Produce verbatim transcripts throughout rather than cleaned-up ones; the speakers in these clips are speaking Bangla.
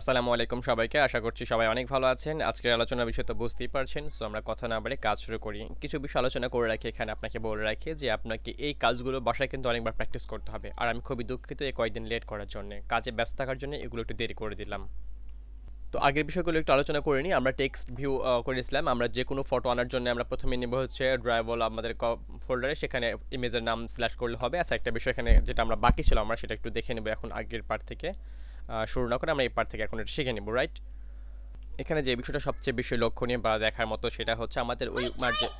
আসসালামু আলাইকুম সবাইকে আশা করছি সবাই অনেক ভালো আছেন আজকের আলোচনার বিষয় তো বুঝতেই পারছেন সো আমরা কথা না বাড়িয়ে কাজ শুরু করি কিছু বিষয় আলোচনা করে রাখি এখানে আপনাকে বলে রাখি যে আপনাকে এই কাজগুলো বাসায় কিন্তু অনেকবার প্র্যাকটিস করতে হবে আর আমি খুবই দুঃখিত এই কয়েকদিন লেট করার জন্য কাজে ব্যস্ত থাকার জন্য এগুলো একটু দেরি করে দিলাম তো আগের বিষয়গুলো একটু আলোচনা করে নি আমরা টেক্সট ভিউ করেছিলাম আমরা যে কোনো ফটো আনার জন্য আমরা প্রথমে নিব হচ্ছে ড্রাইভল আমাদের ফোল্ডারে সেখানে ইমেজের নাম স্ল্যাশ করলে হবে আর একটা বিষয় এখানে যেটা আমরা বাকি ছিল আমরা সেটা একটু দেখে নেব এখন আগের পার্ট থেকে শুরু না করে আমরা এই পার্ট থেকে এখন এটা শিখে নেব রাইট এখানে যে বিষয়টা সবচেয়ে বেশি লক্ষণীয় বা দেখার মতো সেটা হচ্ছে আমাদের ওই মার্জিন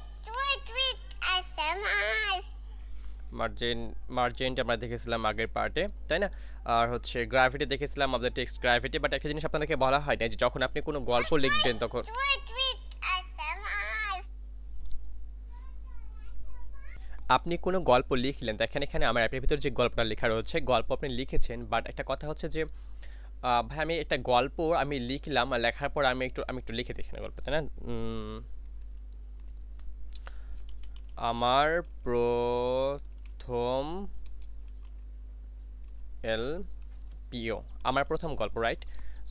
মার্জিন মার্জিনটা আমরা দেখেছিলাম আগের পার্টে তাই না আর হচ্ছে গ্র্যাভিটি দেখেছিলাম আমাদের টেক্সট গ্র্যাভিটি বাট একটা জিনিস আপনাদেরকে বলা হয় না যে যখন আপনি কোনো গল্প লিখবেন তখন আপনি কোনো গল্প লিখলেন দেখেন এখানে আমার অ্যাপের ভিতর যে গল্পটা লেখা রয়েছে গল্প আপনি লিখেছেন বাট একটা কথা হচ্ছে যে ভাই আমি একটা গল্প আমি লিখলাম আর লেখার পর আমি একটু আমি একটু লিখে দেখি না গল্পটা না আমার প্রথম এল পিও আমার প্রথম গল্প রাইট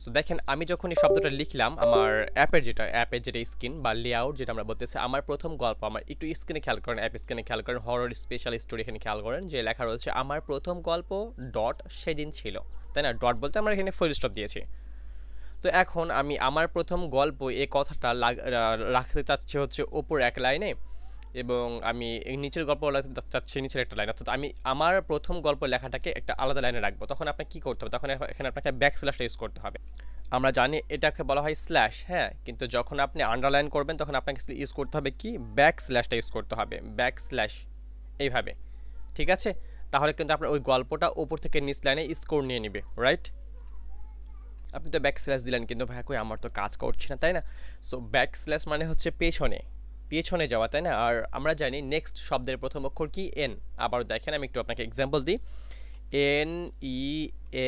সো দেখেন আমি যখন এই শব্দটা লিখলাম আমার অ্যাপের যেটা অ্যাপের যেটা স্ক্রিন বা লেআউট যেটা আমরা বলতেছি আমার প্রথম গল্প আমার একটু স্ক্রিনে খেয়াল করেন অ্যাপ স্ক্রিনে খেয়াল করেন হরর স্পেশাল স্টোরি এখানে খেয়াল করেন যে লেখা রয়েছে আমার প্রথম গল্প ডট সেদিন ছিল তাই না ডট বলতে আমরা এখানে ফুল স্টপ দিয়েছি তো এখন আমি আমার প্রথম গল্প এই কথাটা রাখতে চাচ্ছি হচ্ছে ওপর এক লাইনে এবং আমি নিচের গল্প চাচ্ছি নিচের একটা লাইন অর্থাৎ আমি আমার প্রথম গল্প লেখাটাকে একটা আলাদা লাইনে রাখবো তখন আপনাকে কী করতে হবে তখন এখানে আপনাকে ব্যাক স্ল্যাশটা ইউজ করতে হবে আমরা জানি এটাকে বলা হয় স্ল্যাশ হ্যাঁ কিন্তু যখন আপনি আন্ডারলাইন করবেন তখন আপনাকে ইউজ করতে হবে কি ব্যাক স্ল্যাশটা ইউজ করতে হবে ব্যাক স্ল্যাশ এইভাবে ঠিক আছে তাহলে কিন্তু আপনার ওই গল্পটা ওপর থেকে নিচ লাইনে স্কোর নিয়ে নেবে রাইট আপনি তো ব্যাক স্ল্যাশ দিলেন কিন্তু ভাই কই আমার তো কাজ করছে না তাই না সো ব্যাক স্ল্যাশ মানে হচ্ছে পেছনে পেছনে যাওয়া তাই না আর আমরা জানি নেক্সট শব্দের প্রথম অক্ষর কি এন আবারও দেখেন আমি একটু আপনাকে এক্সাম্পল দিই এন ই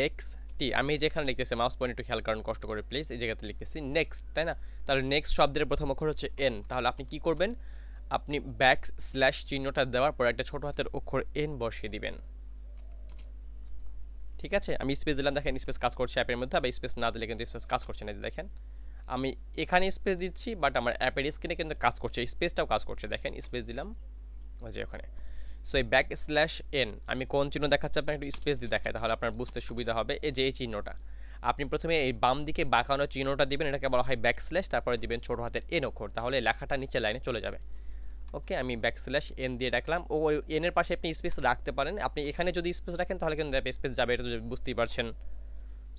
এক্স টি আমি যেখানে লিখতেছি মাউস পয়েন্ট একটু খেয়াল কারণ কষ্ট করে প্লিজ এই জায়গাতে লিখতেছি নেক্সট তাই না তাহলে নেক্সট শব্দের প্রথম অক্ষর হচ্ছে এন তাহলে আপনি কি করবেন আপনি ব্যাক স্ল্যাশ চিহ্নটা দেওয়ার পর একটা ছোটো হাতের অক্ষর এন বসিয়ে দিবেন ঠিক আছে আমি স্পেস দিলাম দেখেন স্পেস কাজ করছে অ্যাপের মধ্যে আবার স্পেস না দিলে কিন্তু স্পেস কাজ করছে না দেখেন আমি এখানে স্পেস দিচ্ছি বাট আমার অ্যাপের স্ক্রিনে কিন্তু কাজ করছে স্পেসটাও কাজ করছে দেখেন স্পেস দিলাম ওই যে ওখানে সো এই ব্যাক স্ল্যাশ এন আমি কোন চিহ্ন দেখাচ্ছি আপনার একটু স্পেস দিয়ে দেখায় তাহলে আপনার বুঝতে সুবিধা হবে এই যে এই চিহ্নটা আপনি প্রথমে এই বাম দিকে বাঁকানো চিহ্নটা দিবেন এটাকে বলা হয় ব্যাক স্ল্যাশ তারপরে দিবেন ছোটো হাতের এন অক্ষর তাহলে লেখাটা নিচে লাইনে চলে যাবে ওকে আমি ব্যাক স্ল্যাশ এন দিয়ে রাখলাম ও এনের পাশে আপনি স্পেস রাখতে পারেন আপনি এখানে যদি স্পেস রাখেন তাহলে কিন্তু স্পেস যাবে এটা বুঝতেই পারছেন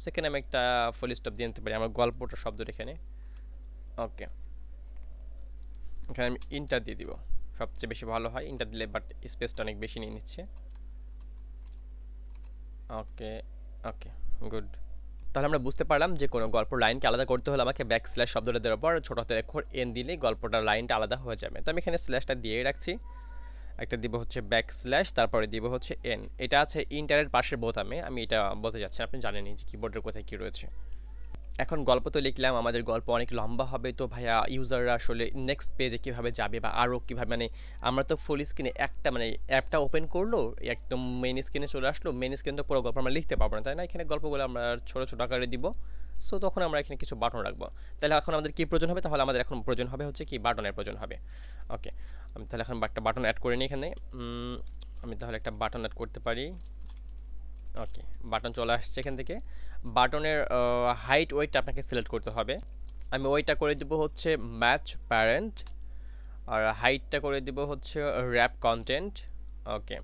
সেখানে আমি একটা ফুল স্টপ দিয়ে নিতে পারি আমার গল্পটা শব্দটা এখানে ওকে এখানে আমি ইন্টার দিয়ে দিব সবচেয়ে বেশি ভালো হয় ইন্টার দিলে বাট স্পেসটা অনেক বেশি নিয়ে নিচ্ছে ওকে ওকে গুড তাহলে আমরা বুঝতে পারলাম যে কোনো গল্প লাইনকে আলাদা করতে হলে আমাকে ব্যাক স্ল্যাশ শব্দটা দেওয়ার পর ছোটো হাতের অক্ষর এন দিলে গল্পটার লাইনটা আলাদা হয়ে যাবে তো আমি এখানে স্ল্যাশটা দিয়েই রাখছি একটা দিব হচ্ছে ব্যাক স্ল্যাশ তারপরে দিব হচ্ছে এন এটা আছে ইন্টারের পাশের বোতামে আমি এটা বলতে যাচ্ছি আপনি জানেনই যে কিবোর্ডের কোথায় কী রয়েছে এখন গল্প তো লিখলাম আমাদের গল্প অনেক লম্বা হবে তো ভাইয়া ইউজাররা আসলে নেক্সট পেজে কীভাবে যাবে বা আরও কীভাবে মানে আমরা তো ফুল স্ক্রিনে একটা মানে অ্যাপটা ওপেন করলো একদম মেন স্ক্রিনে চলে আসলো মেন স্ক্রিনে তো পুরো গল্প আমরা লিখতে পারবো না তাই না এখানে গল্পগুলো আমরা ছোটো ছোটো আকারে দিব সো তখন আমরা এখানে কিছু বাটন রাখবো তাহলে এখন আমাদের কী প্রয়োজন হবে তাহলে আমাদের এখন প্রয়োজন হবে হচ্ছে কি বাটনের প্রয়োজন হবে ওকে আমি তাহলে এখন একটা বাটন অ্যাড করে নিই এখানে আমি তাহলে একটা বাটন অ্যাড করতে পারি ওকে বাটন চলে আসছে এখান থেকে বাটনের হাইট ওয়েটটা আপনাকে সিলেক্ট করতে হবে আমি ওয়েটটা করে দেবো হচ্ছে ম্যাচ প্যারেন্ট আর হাইটটা করে দেবো হচ্ছে wrap content okay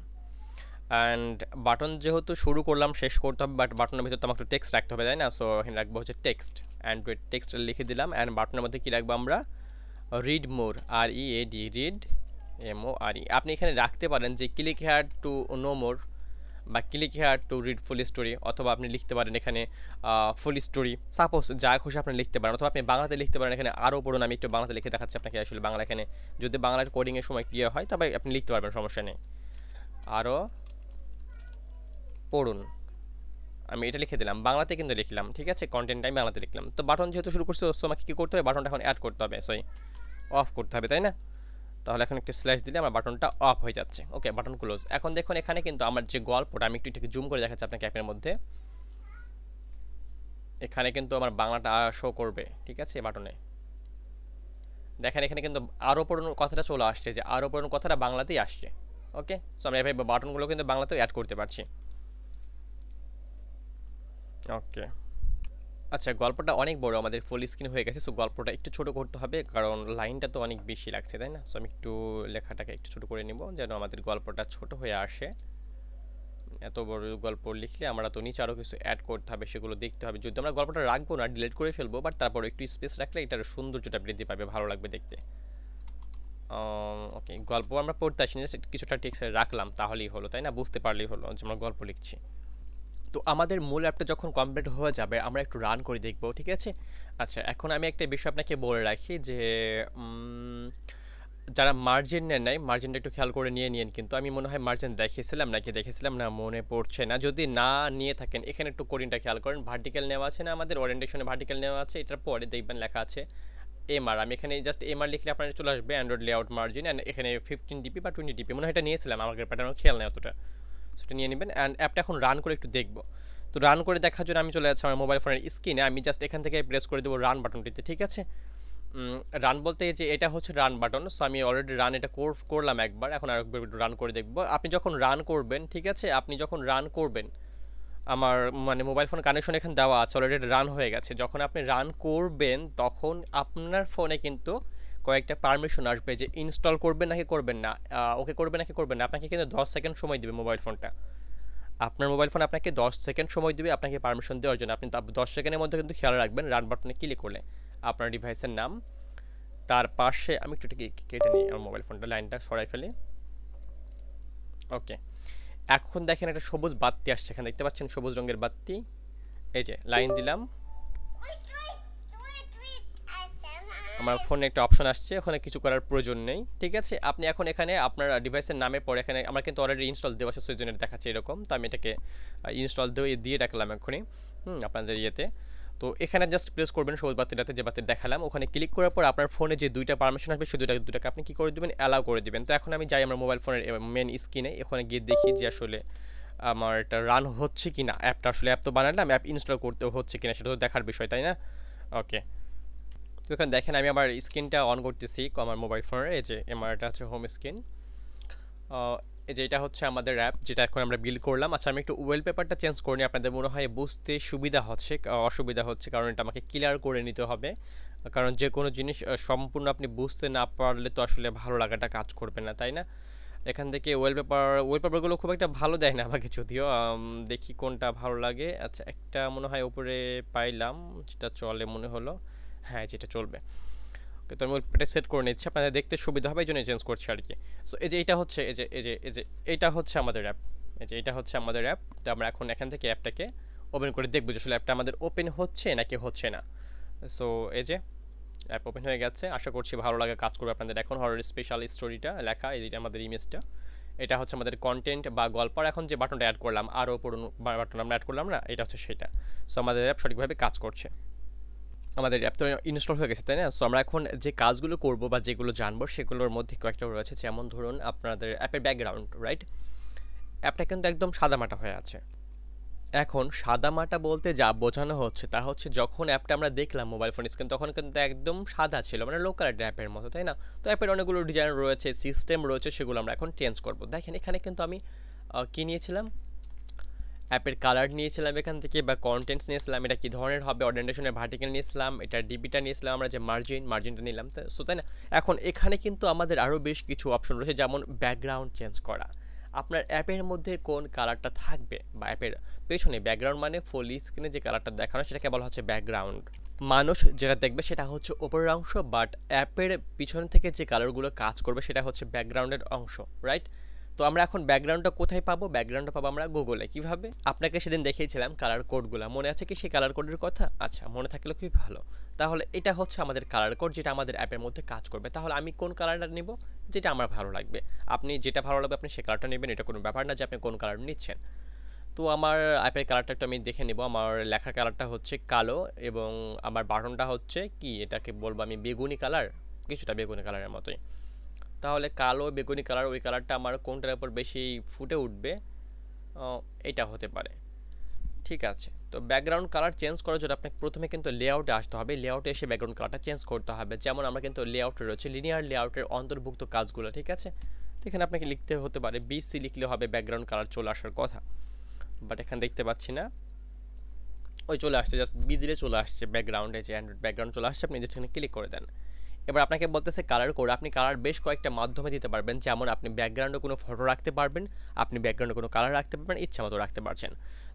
and button যেহেতু শুরু করলাম শেষ করতে হবে বাট বাটনের ভিতরে তো আমাকে টেক্সট রাখতে হবে তাই না সো এখানে রাখবো হচ্ছে টেক্সট অ্যান্ড্রয়েড টেক্সট লিখে দিলাম অ্যান্ড বাটনের মধ্যে কী রাখবো আমরা read more R E A D read M O R E আপনি এখানে রাখতে পারেন যে click here to know more বা click here to read full story অথবা আপনি লিখতে পারেন এখানে ফুল স্টোরি সাপোজ যা খুশি আপনি লিখতে পারেন অথবা আপনি বাংলাতে লিখতে পারেন এখানে আরও পড়ুন আমি একটু বাংলাতে লিখে দেখাচ্ছি আপনাকে আসলে বাংলা এখানে যদি বাংলার কোডিংয়ের সময় ইয়ে হয় তবে আপনি লিখতে পারবেন সমস্যা নেই আরও পড়ুন আমি এটা লিখে দিলাম বাংলাতে কিন্তু লিখলাম ঠিক আছে কন্টেন্টটা আমি বাংলাতে লিখলাম তো বাটন যেহেতু শুরু করছি ওর আমাকে কী করতে হবে বাটনটা এখন অ্যাড করতে হবে সরি অফ করতে হবে তাই না তাহলে এখন একটু স্ল্যাশ দিলে আমার বাটনটা অফ হয়ে যাচ্ছে ওকে বাটন ক্লোজ এখন দেখুন এখানে কিন্তু আমার যে গল্পটা আমি একটু একটু জুম করে দেখাচ্ছি আপনাকে অ্যাপের মধ্যে এখানে কিন্তু আমার বাংলাটা শো করবে ঠিক আছে বাটনে দেখেন এখানে কিন্তু আরোপণ কথাটা চলে আসছে যে আরোপণ কথাটা বাংলাতেই আসছে ওকে সো আমরা এইভাবে বাটনগুলো কিন্তু বাংলাতেও অ্যাড করতে পারছি ওকে আচ্ছা গল্পটা অনেক বড় আমাদের ফুল স্ক্রিন হয়ে গেছে সো গল্পটা একটু ছোট করতে হবে কারণ লাইনটা তো অনেক বেশি লাগছে তাই না সো আমি একটু লেখাটাকে একটু ছোট করে নিব যেন আমাদের গল্পটা ছোট হয়ে আসে এত বড় গল্প লিখলে আমরা তো নিচে আরো কিছু অ্যাড করতে হবে সেগুলো দেখতে হবে যদি আমরা গল্পটা রাখবো না ডিলিট করে ফেলবো বাট তারপর একটু স্পেস রাখলে এটার সৌন্দর্যটা বৃদ্ধি পাবে ভালো লাগবে দেখতে ওকে গল্প আমরা পড়তে আসি না কিছুটা টেক্সট রাখলাম তাহলেই হলো তাই না বুঝতে পারলেই হলো যে আমরা গল্প লিখছি তো আমাদের মূল অ্যাপটা যখন কমপ্লিট হয়ে যাবে আমরা একটু রান করে দেখব ঠিক আছে আচ্ছা এখন আমি একটা বিষয় আপনাকে বলে রাখি যে যারা মার্জিন নেন নাই মার্জিনটা একটু খেয়াল করে নিয়ে নিন কিন্তু আমি মনে হয় মার্জিন দেখিয়েছিলাম নাকি দেখেছিলাম না মনে পড়ছে না যদি না নিয়ে থাকেন এখানে একটু কোডিংটা খেয়াল করেন ভার্টিক্যাল নেওয়া আছে না আমাদের ওরিয়েন্টেশনে ভার্টিক্যাল নেওয়া আছে এটার পরে দেখবেন লেখা আছে এমআর আমি এখানে জাস্ট এমআর লিখলে আপনার চলে আসবে অ্যান্ড্রয়েড লেআউট মার্জিন অ্যান্ড এখানে ফিফটিন ডিপি বা টোয়েন্টি ডিপি মনে হয় এটা নিয়েছিলাম আমার প্যাটার্ন খেয়াল নেই অতটা সেটা নিয়ে নেবেন অ্যান্ড অ্যাপটা এখন রান করে একটু দেখব তো রান করে দেখার জন্য আমি চলে যাচ্ছি আমার মোবাইল ফোনের স্ক্রিনে আমি জাস্ট এখান থেকে প্রেস করে দেবো রান বাটনটিতে ঠিক আছে রান বলতে যে এটা হচ্ছে রান বাটন সো আমি অলরেডি রান এটা করলাম একবার এখন আরেকবার একটু রান করে দেখব আপনি যখন রান করবেন ঠিক আছে আপনি যখন রান করবেন আমার মানে মোবাইল ফোন কানেকশন এখানে দেওয়া আছে অলরেডি রান হয়ে গেছে যখন আপনি রান করবেন তখন আপনার ফোনে কিন্তু কয়েকটা পারমিশন আসবে যে ইনস্টল করবেন নাকি করবেন না ওকে করবেন নাকি করবেন না আপনাকে কিন্তু দশ সেকেন্ড সময় দেবে মোবাইল ফোনটা আপনার মোবাইল ফোন আপনাকে দশ সেকেন্ড সময় দেবে আপনাকে পারমিশন দেওয়ার জন্য আপনি দশ সেকেন্ডের মধ্যে কিন্তু খেয়াল রাখবেন রান বাটনে ক্লিক করলে আপনার ডিভাইসের নাম তার পাশে আমি একটু কেটে নিই আমার মোবাইল ফোনটা লাইনটা সরাই ফেলি ওকে এখন দেখেন একটা সবুজ বাতি আসছে এখানে দেখতে পাচ্ছেন সবুজ রঙের বাতি এই যে লাইন দিলাম আমার ফোনে একটা অপশন আসছে ওখানে কিছু করার প্রয়োজন নেই ঠিক আছে আপনি এখন এখানে আপনার ডিভাইসের নামের পরে এখানে আমার কিন্তু অলরেডি ইনস্টল দেওয়া আছে সুইজনের দেখাচ্ছে এরকম তো আমি এটাকে ইনস্টল দিয়ে দিয়ে রাখলাম এখনই হুম আপনাদের ইয়েতে তো এখানে জাস্ট প্রেস করবেন সবুজ বাতিটাতে যে বাতি দেখালাম ওখানে ক্লিক করার পর আপনার ফোনে যে দুইটা পারমিশন আসবে সেই দুইটা দুটাকে আপনি কী করে দেবেন অ্যালাউ করে দেবেন তো এখন আমি যাই আমার মোবাইল ফোনের মেন স্ক্রিনে এখানে গিয়ে দেখি যে আসলে আমার এটা রান হচ্ছে কি না অ্যাপটা আসলে অ্যাপ তো বানালাম অ্যাপ ইনস্টল করতে হচ্ছে কি না সেটা তো দেখার বিষয় তাই না ওকে তো এখন দেখেন আমি আমার স্ক্রিনটা অন করতেছি আমার মোবাইল ফোনের এই যে আমার এটা হচ্ছে হোম স্ক্রিন এই যে এটা হচ্ছে আমাদের অ্যাপ যেটা এখন আমরা বিল্ড করলাম আচ্ছা আমি একটু ওয়েল পেপারটা চেঞ্জ করে নিই আপনাদের মনে হয় বুঝতে সুবিধা হচ্ছে অসুবিধা হচ্ছে কারণ এটা আমাকে ক্লিয়ার করে নিতে হবে কারণ যে কোনো জিনিস সম্পূর্ণ আপনি বুঝতে না পারলে তো আসলে ভালো লাগাটা কাজ করবে না তাই না এখান থেকে ওয়েল পেপার ওয়েল পেপারগুলো খুব একটা ভালো দেয় না আমাকে যদিও দেখি কোনটা ভালো লাগে আচ্ছা একটা মনে হয় উপরে পাইলাম যেটা চলে মনে হলো হ্যাঁ যেটা চলবে ওকে তো আমি ওয়েলপেপারটা সেট করে নিচ্ছি আপনাদের দেখতে সুবিধা হবে এই জন্য চেঞ্জ করছি আর কি সো এই যে এটা হচ্ছে এই যে এই যে এই যে এটা হচ্ছে আমাদের অ্যাপ এই যে এটা হচ্ছে আমাদের অ্যাপ তো আমরা এখন এখান থেকে অ্যাপটাকে ওপেন করে দেখবো যে আসলে অ্যাপটা আমাদের ওপেন হচ্ছে নাকি হচ্ছে না সো এই যে অ্যাপ ওপেন হয়ে গেছে আশা করছি ভালো লাগে কাজ করবে আপনাদের এখন হরর স্পেশাল স্টোরিটা লেখা এইটা আমাদের ইমেজটা এটা হচ্ছে আমাদের কন্টেন্ট বা গল্প আর এখন যে বাটনটা অ্যাড করলাম আরও পুরনো বাটন আমরা অ্যাড করলাম না এটা হচ্ছে সেটা সো আমাদের অ্যাপ সঠিকভাবে কাজ করছে আমাদের অ্যাপ তো ইনস্টল হয়ে গেছে তাই না সো আমরা এখন যে কাজগুলো করবো বা যেগুলো জানবো সেগুলোর মধ্যে কয়েকটা রয়েছে যেমন ধরুন আপনাদের অ্যাপের ব্যাকগ্রাউন্ড রাইট অ্যাপটা কিন্তু একদম সাদামাটা হয়ে আছে এখন সাদামাটা বলতে যা বোঝানো হচ্ছে তা হচ্ছে যখন অ্যাপটা আমরা দেখলাম মোবাইল ফোন স্ক্রিন তখন কিন্তু একদম সাদা ছিল মানে লোকাল অ্যাপের মতো তাই না তো অ্যাপের অনেকগুলো ডিজাইন রয়েছে সিস্টেম রয়েছে সেগুলো আমরা এখন চেঞ্জ করবো দেখেন এখানে কিন্তু আমি কী নিয়েছিলাম অ্যাপের কালার নিয়েছিলাম এখান থেকে বা কন্টেন্টস নিয়েছিলাম এটা কী ধরনের হবে অরিয়েন্টেশনের ভার্টিক্যাল নিয়েছিলাম এটা ডিপিটা নিয়েছিলাম আমরা যে মার্জিন মার্জিনটা নিলাম সো তাই না এখন এখানে কিন্তু আমাদের আরও বেশ কিছু অপশন রয়েছে যেমন ব্যাকগ্রাউন্ড চেঞ্জ করা আপনার অ্যাপের মধ্যে কোন কালারটা থাকবে বা অ্যাপের পেছনে ব্যাকগ্রাউন্ড মানে ফুল স্ক্রিনে যে কালারটা দেখানো সেটাকে বলা হচ্ছে ব্যাকগ্রাউন্ড মানুষ যেটা দেখবে সেটা হচ্ছে ওপরের অংশ বাট অ্যাপের পিছন থেকে যে কালারগুলো কাজ করবে সেটা হচ্ছে ব্যাকগ্রাউন্ডের অংশ রাইট তো আমরা এখন ব্যাকগ্রাউন্ডটা কোথায় পাবো ব্যাকগ্রাউন্ডটা পাবো আমরা গুগলে কীভাবে আপনাকে সেদিন দেখিয়েছিলাম কালার কোডগুলো মনে আছে কি সেই কালার কোডের কথা আচ্ছা মনে থাকলেও খুবই ভালো তাহলে এটা হচ্ছে আমাদের কালার কোড যেটা আমাদের অ্যাপের মধ্যে কাজ করবে তাহলে আমি কোন কালারটা নেব যেটা আমার ভালো লাগবে আপনি যেটা ভালো লাগবে আপনি সে কালারটা নেবেন এটা কোনো ব্যাপার না যে আপনি কোন কালার নিচ্ছেন তো আমার অ্যাপের কালারটা একটু আমি দেখে নেব আমার লেখার কালারটা হচ্ছে কালো এবং আমার বাটনটা হচ্ছে কি এটাকে বলবো আমি বেগুনি কালার কিছুটা বেগুনি কালারের মতোই তাহলে কালো বেগুনি কালার ওই কালারটা আমার কোনটার উপর বেশি ফুটে উঠবে এটা হতে পারে ঠিক আছে তো ব্যাকগ্রাউন্ড কালার চেঞ্জ করার জন্য আপনাকে প্রথমে কিন্তু লেআউটে আসতে হবে, লেআউটে এসে ব্যাকগ্রাউন্ড কালারটা চেঞ্জ করতে হবে। যেমন আমরা কিন্তু লেআউটে রয়েছে লিনিয়ার লেআউটের অন্তর্ভুক্ত কাজগুলো, ঠিক আছে। এখানে আপনাকে লিখতে হতে পারে বিসি লিখলে হবে, ব্যাকগ্রাউন্ড কালার চলে আসার কথা, বাট এখানে দেখতে পাচ্ছি না, ওই চলে আসছে, জাস্ট বি দিলে চলে আসছে ব্যাকগ্রাউন্ডে, যে অ্যান্ড্রয়েড ব্যাকগ্রাউন্ড চলে আসছে। আপনি যেখানে ক্লিক করে দেন, এবার আপনাকে বলতেছে কালার কোড। আপনি কালার বেশ কয়েকটা মাধ্যমে দিতে পারবেন, যেমন আপনি ব্যাকগ্রাউন্ডে কোনো ফটো রাখতে পারবেন, আপনি ব্যাকগ্রাউন্ডে কোনো কালার রাখতে পারবেন, ইচ্ছা মতো রাখতে পারছেন।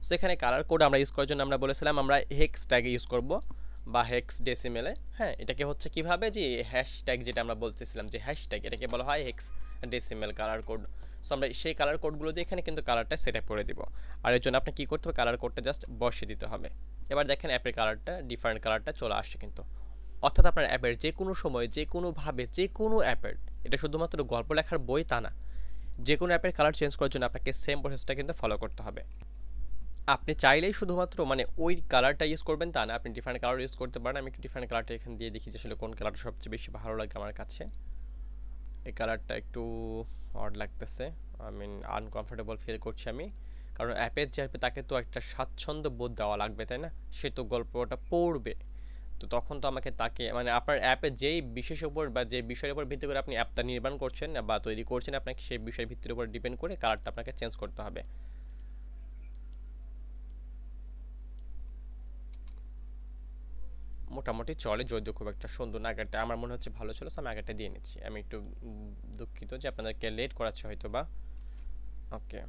সো এখানে কালার কোড আমরা ইউজ করার জন্য আমরা বলেছিলাম আমরা হেক্স ট্যাগে ইউজ করব বা হেক্স ডেসিমেলে। হ্যাঁ, এটাকে হচ্ছে কীভাবে যে হ্যাশট্যাগ, যেটা আমরা বলতেছিলাম যে হ্যাশট্যাগ, এটাকে বলা হয় hex decimal colour code. So আমরা সেই কালার কোডগুলো দিয়ে এখানে কিন্তু কালারটা সেট আপ করে দিব। আর এর জন্য আপনি কী করতে হবে, কালার কোডটা জাস্ট বসিয়ে দিতে হবে। এবার দেখেন অ্যাপের কালারটা, ডিফারেন্ট কালারটা চলে আসছে কিন্তু, অর্থাৎ আপনার অ্যাপের যে কোনো সময় যে কোনোভাবে যে কোনো অ্যাপের, এটা শুধুমাত্র গল্প লেখার বই তা না, যে কোনো অ্যাপের কালার চেঞ্জ করার জন্য আপনাকে সেম প্রসেসটা কিন্তু ফলো করতে হবে। আপনি চাইলেই শুধুমাত্র মানে ওই কালারটা ইউজ করবেন তা না, আপনি ডিফারেন্ট কালার ইউজ করতে পারেন। আমি একটু ডিফারেন্ট কালারটা এখানে দিয়ে দেখি যে আসলে কোন কালারটা সবচেয়ে বেশি ভালো লাগে আমার কাছে। এই কালারটা একটু অড লাগতেছে, আই মিন আনকমফোর্টেবল ফিল করছি আমি, কারণ অ্যাপের যে অ্যাপে তাকে তো একটা স্বাচ্ছন্দ্য বোধ দেওয়া লাগবে, তাই না? সে তো গল্পটা পড়বে, তো তখন তো আমাকে তাকে মানে আপনার অ্যাপে যেই বিশেষ উপর বা যে বিষয়ের উপর ভিত্তি করে আপনি অ্যাপটা নির্মাণ করছেন বা তৈরি করছেন, আপনাকে সেই বিষয়ের ভিত্তির উপর ডিপেন্ড করে কালারটা আপনাকে চেঞ্জ করতে হবে। মোটামুটি চলে, যদিও খুব একটা সুন্দর না, আগেরটা আমার মনে হচ্ছে ভালো ছিল, তো আমি আগেরটা দিয়ে নিচ্ছি। আমি একটু দুঃখিত যে আপনাদেরকে লেট করাচ্ছি হয়তো বা। ওকে,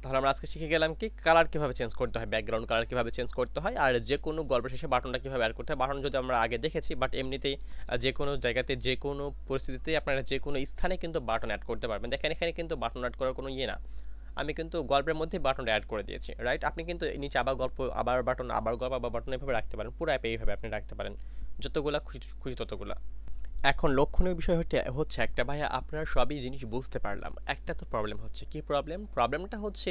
তাহলে আমরা আজকে শিখে গেলাম কি কালার কীভাবে চেঞ্জ করতে হয়, ব্যাকগ্রাউন্ড কালার কীভাবে চেঞ্জ করতে হয়, আর যে কোনো গল্পের শেষে বাটনটা কীভাবে অ্যাড করতে হয়। বাটন যদি আমরা আগে দেখেছি, বাট এমনিতেই যে কোনো জায়গাতে যে কোনো পরিস্থিতিতে আপনারা যে কোনো স্থানে কিন্তু বাটন অ্যাড করতে পারবেন। দেখেন এখানে কিন্তু বাটন অ্যাড করার কোনো ইয়ে না, আমি কিন্তু গল্পের মধ্যে বাটনটা অ্যাড করে দিয়েছি, রাইট। আপনি কিন্তু নিচে আবার গল্প, আবার বাটন, আবার গল্প, আবার বাটন, এইভাবে রাখতে পারেন। পুরো অ্যাপে এইভাবে আপনি রাখতে পারেন, যতগুলো খুশি খুশি ততগুলো। এখন লক্ষণীয় বিষয় হচ্ছে একটা, ভাইয়া আপনারা সবই জিনিস বুঝতে পারলাম, একটা তো প্রবলেম হচ্ছে, কি প্রবলেম? প্রবলেমটা হচ্ছে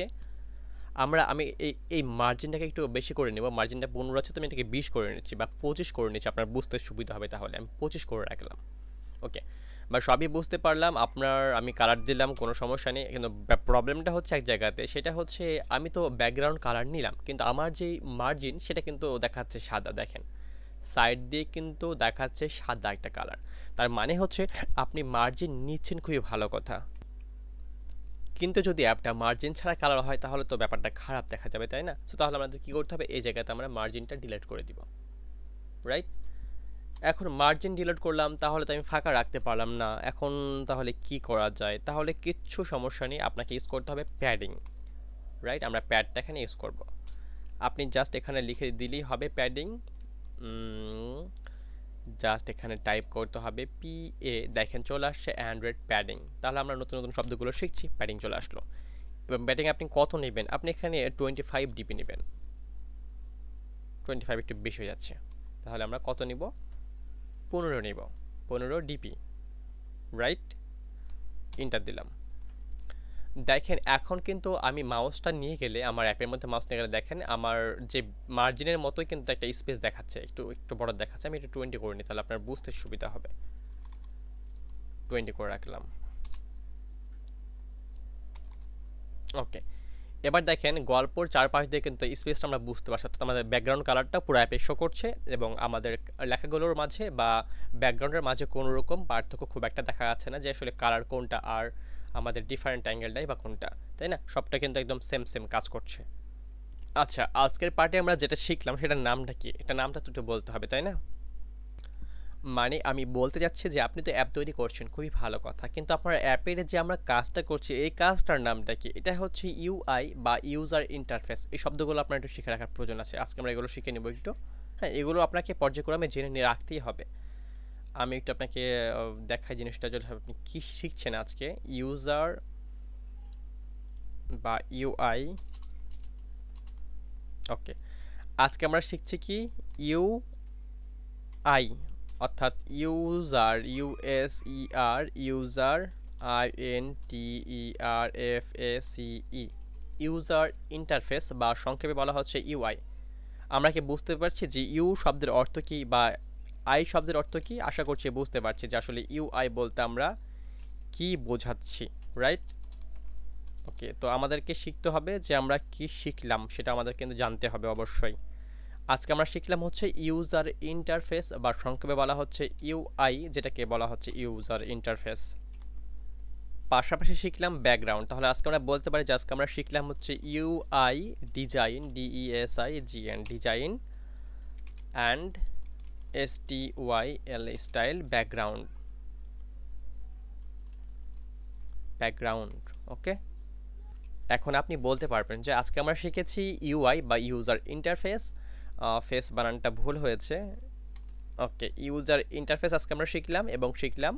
আমরা আমি এই এই মার্জিনটাকে একটু বেশি করে নেব। মার্জিনটা পনেরো আছে, তো আমি এটাকে বিশ করে নিচ্ছি বা পঁচিশ করে নিচ্ছি, আপনার বুঝতে সুবিধা হবে। তাহলে আমি পঁচিশ করে রাখলাম, ওকে, বা সবই বুঝতে পারলাম আপনার, আমি কালার দিলাম, কোনো সমস্যা নেই। কিন্তু প্রবলেমটা হচ্ছে এক জায়গাতে, সেটা হচ্ছে আমি তো ব্যাকগ্রাউন্ড কালার নিলাম, কিন্তু আমার যেই মার্জিন সেটা কিন্তু দেখাচ্ছে সাদা। দেখেন সাইড দিয়ে কিন্তু দেখাচ্ছে সাদা একটা কালার, তার মানে হচ্ছে আপনি মার্জিন নিচ্ছেন, খুবই ভালো কথা। কিন্তু যদি অ্যাপটা মার্জিন ছাড়া কালার হয় তাহলে তো ব্যাপারটা খারাপ দেখা যাবে, তাই না? তো তাহলে আমাদের কী করতে হবে, এই জায়গাতে আমরা মার্জিনটা ডিলিট করে দিব, রাইট। এখন মার্জিন ডিলিট করলাম, তাহলে তো আমি ফাঁকা রাখতে পারলাম না। এখন তাহলে কি করা যায়? তাহলে কিচ্ছু সমস্যা নেই, আপনাকে ইউজ করতে হবে প্যাডিং, রাইট। আমরা প্যাডটা এখানে ইউজ করব, আপনি জাস্ট এখানে লিখে দিলেই হবে প্যাডিং, জাস্ট এখানে টাইপ করতে হবে পি এ। দেখেন চলে আসছে অ্যান্ড্রয়েড প্যাডিং। তাহলে আমরা নতুন নতুন শব্দগুলো শিখছি, প্যাডিং চলে আসলো। এবং প্যাডিং আপনি কত নেবেন? আপনি এখানে টোয়েন্টি ফাইভ ডিপি নেবেন, টোয়েন্টি ফাইভ একটু বেশি হয়ে যাচ্ছে। তাহলে আমরা কত নিব? পনেরো নিব, পনেরো ডিপি, রাইট। ইন্টার দিলাম। দেখেন এখন কিন্তু আমি মাউসটা নিয়ে গেলে, আমার অ্যাপের মধ্যে মাউস নিয়ে গেলে দেখেন আমার যে মার্জিনের মতোই কিন্তু একটা স্পেস দেখাচ্ছে, একটু একটু বড় দেখাচ্ছে। আমি এটা টোয়েন্টি করে নিই, তাহলে আপনার বুঝতে সুবিধা হবে। টোয়েন্টি করে রাখলাম, ওকে। এবার দেখেন গল্পর চারপাশ দিয়ে কিন্তু স্পেসটা আমরা বুঝতে পারছি, অর্থাৎ আমাদের ব্যাকগ্রাউন্ড কালারটা পুরো অ্যাপে শো করছে এবং আমাদের লেখাগুলোর মাঝে বা ব্যাকগ্রাউন্ডের মাঝে কোনো রকম পার্থক্য খুব একটা দেখা যাচ্ছে না, যে আসলে কালার কোনটা আর আমাদের ডিফারেন্ট অ্যাঙ্গেলটাই বা কোনটা, তাই না? সবটা কিন্তু একদম সেম সেম কাজ করছে। আচ্ছা, আজকের পার্টে আমরা যেটা শিখলাম সেটার নামটা কি? এটা নামটা তো একটু বলতে হবে, তাই না? মানে আমি বলতে চাচ্ছি যে আপনি তো অ্যাপ তৈরি করছেন, খুবই ভালো কথা, কিন্তু আপনার অ্যাপের যে আমরা কাজটা করছি এই কাজটার নামটা কি? এটা হচ্ছে ইউআই বা ইউজার ইন্টারফেস। এই শব্দগুলো আপনার একটু শিখে রাখার প্রয়োজন আছে, আজকে আমরা এগুলো শিখে নেব একটু। হ্যাঁ, এগুলো আপনাকে পর্যায়ক্রমে জেনে নিয়ে রাখতেই হবে। আমি একটু আপনাকে দেখাই জিনিসটা, যদি আপনি কী শিখছেন আজকে। ইউজার বা ইউআই, ওকে। আজকে আমরা শিখছি কি? ইউআই, অর্থাৎ user, U S E R, user I N T E R F A C E, user interface বা সংক্ষেপে বলা হচ্ছে ইউআই। আমরা কি বুঝতে পারছি যে ইউ শব্দের অর্থ কী বা আই শব্দের অর্থ কী? আশা করছি বুঝতে পারছি যে আসলে ইউআই বলতে আমরা কি বোঝাচ্ছি, রাইট। ওকে, তো আমাদেরকে শিখতে হবে যে আমরা কি শিখলাম সেটা আমাদের কিন্তু জানতে হবে অবশ্যই। আজকে আমরা শিখলাম হচ্ছে ইউজার ইন্টারফেস, বা সংক্ষেপে বলা হচ্ছে ইউআই, যেটাকে বলা হচ্ছে ইউজার ইন্টারফেস। পাশাপাশি শিখলাম ব্যাকগ্রাউন্ড। তাহলে আজকে আমরা বলতে পারি যে আজকে আমরা শিখলাম হচ্ছে UI design, D E S I G N design and S T Y L style background, background okay. এখন আপনি বলতে পারবেন যে আজকে আমরা শিখেছি ইউআই বা ইউজার ইন্টারফেস, ফেস বানানটা ভুল হয়েছে, ওকে ইউজার ইন্টারফেস আজকে আমরা শিখলাম, এবং শিখলাম